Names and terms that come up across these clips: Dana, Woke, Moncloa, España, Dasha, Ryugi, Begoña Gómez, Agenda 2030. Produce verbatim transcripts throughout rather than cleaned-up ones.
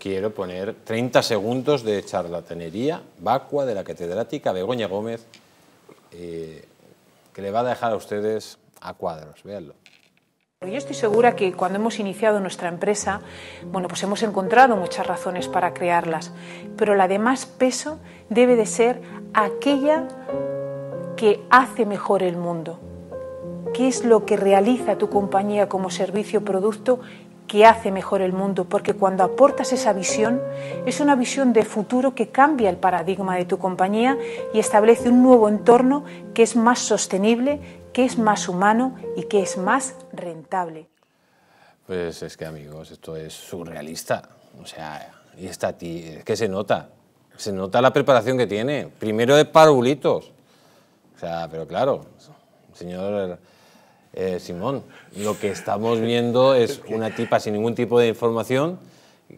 quiero poner treinta segundos de charlatanería vacua de la catedrática Begoña Gómez, eh, que le va a dejar a ustedes a cuadros, véanlo. Yo estoy segura que cuando hemos iniciado nuestra empresa, bueno, pues hemos encontrado muchas razones para crearlas, pero la de más peso debe de ser aquella que hace mejor el mundo. ¿Qué es lo que realiza tu compañía como servicio o producto que hace mejor el mundo? Porque cuando aportas esa visión, es una visión de futuro que cambia el paradigma de tu compañía y establece un nuevo entorno que es más sostenible, que es más humano y que es más rentable. Pues es que, amigos, esto es surrealista. O sea, y esta tía, es que se nota. Se nota la preparación que tiene. Primero de parulitos. O sea, pero claro, señor eh, Simón, lo que estamos viendo es una tipa sin ningún tipo de información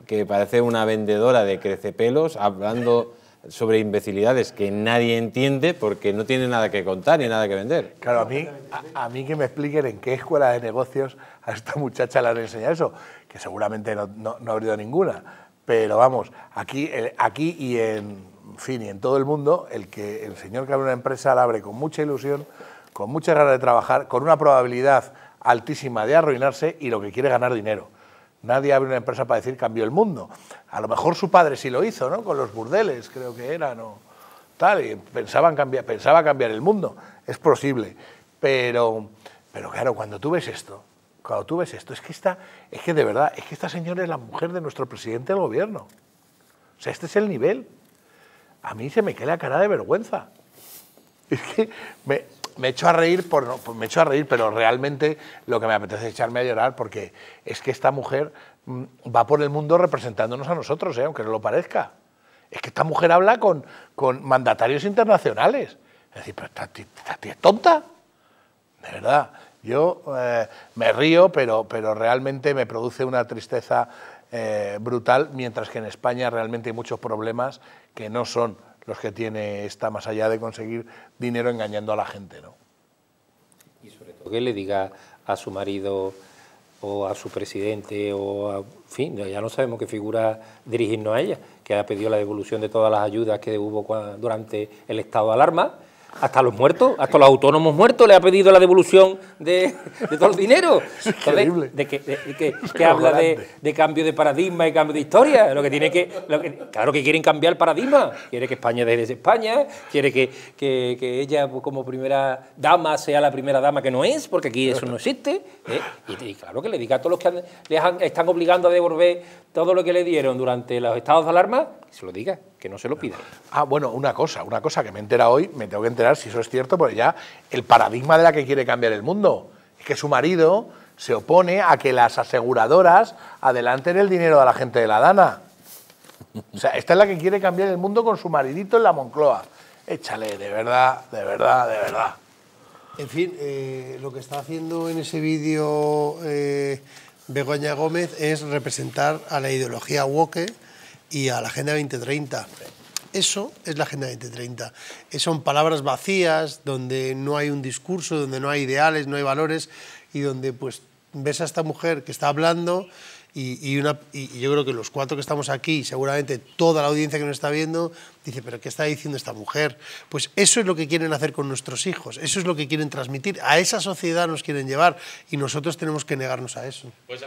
que parece una vendedora de crecepelos hablando sobre imbecilidades que nadie entiende porque no tiene nada que contar ni nada que vender. Claro, a mí, a, a mí que me expliquen en qué escuela de negocios a esta muchacha le han enseñado eso, que seguramente no, no, no ha habido ninguna, pero vamos, aquí, el, aquí y en, en fin, y en todo el mundo, el que el señor que abre una empresa la abre con mucha ilusión, con muchas ganas de trabajar, con una probabilidad altísima de arruinarse y lo que quiere es ganar dinero. Nadie abre una empresa para decir cambió el mundo. A lo mejor su padre sí lo hizo, ¿no? Con los burdeles, creo que eran, o tal, y pensaban cambiar, pensaba cambiar el mundo. Es posible. Pero, pero claro, cuando tú ves esto, cuando tú ves esto, es que esta, es que de verdad, es que esta señora es la mujer de nuestro presidente del gobierno. O sea, este es el nivel. A mí se me cae la cara de vergüenza. Es que me, me echo a reír, por, no, me echo a reír, pero realmente lo que me apetece es echarme a llorar porque es que esta mujer va por el mundo representándonos a nosotros, ¿eh? Aunque no lo parezca. Es que esta mujer habla con, con mandatarios internacionales. Es decir, pero esta tía es tonta. De verdad, yo eh, me río, pero, pero realmente me produce una tristeza eh, brutal, mientras que en España realmente hay muchos problemas que no son los que tiene esta, más allá de conseguir dinero engañando a la gente, ¿no? Y sobre todo que le diga a su marido o a su presidente o a, en fin, ya no sabemos qué figura dirigirnos a ella, que ha pedido la devolución de todas las ayudas que hubo cuando, durante el estado de alarma, hasta los muertos, hasta los autónomos muertos le ha pedido la devolución de, de todo el dinero. Entonces, de que, de, de que, que habla de, de cambio de paradigma y cambio de historia. Lo que tiene que, lo que, claro que quieren cambiar el paradigma. Quiere que España deje de ser España, quiere que, que, que ella como primera dama sea la primera dama que no es, porque aquí eso no existe. ¿Eh? Y, y claro que le diga a todos los que han, les han, están obligando a devolver todo lo que le dieron durante los estados de alarma, que se lo diga, que no se lo pida. Ah, bueno, una cosa, una cosa que me entera hoy, me tengo que enterar si eso es cierto, porque ya el paradigma de la que quiere cambiar el mundo es que su marido se opone a que las aseguradoras adelanten el dinero de la gente de la Dana. O sea, esta es la que quiere cambiar el mundo con su maridito en la Moncloa. Échale, de verdad, de verdad, de verdad. En fin, eh, lo que está haciendo en ese vídeo eh, Begoña Gómez es representar a la ideología woke y a la Agenda veinte treinta. Eso es la Agenda veinte treinta. Son palabras vacías, donde no hay un discurso, donde no hay ideales, no hay valores, y donde pues ves a esta mujer que está hablando, y, y, una, y yo creo que los cuatro que estamos aquí, seguramente toda la audiencia que nos está viendo, dice, pero ¿qué está diciendo esta mujer? Pues eso es lo que quieren hacer con nuestros hijos, eso es lo que quieren transmitir, a esa sociedad nos quieren llevar, y nosotros tenemos que negarnos a eso. Pues